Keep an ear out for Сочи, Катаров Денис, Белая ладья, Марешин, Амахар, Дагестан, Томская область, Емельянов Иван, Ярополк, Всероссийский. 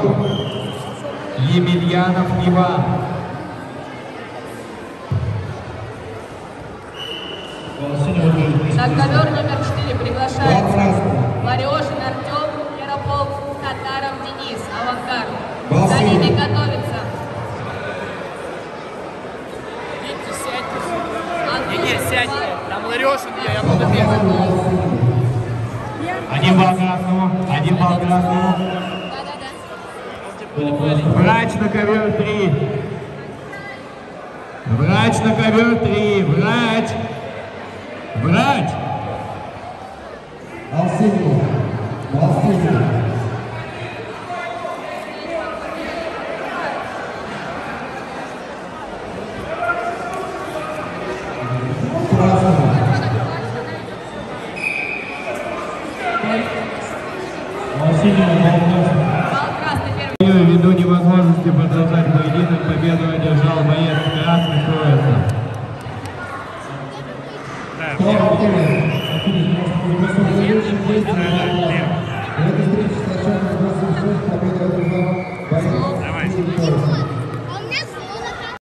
Катарову Емельянов Иван. На ковер номер 4 приглашается Марешин Артем, Ярополк, Катаров Денис, Амахар. За ними готовится там Ларешин, я буду бегать. Один по красному. Да. Врач на ковер 3. Врач. Алсинин. Ввиду невозможности продолжать поединок, победу одержал боец красный пояс.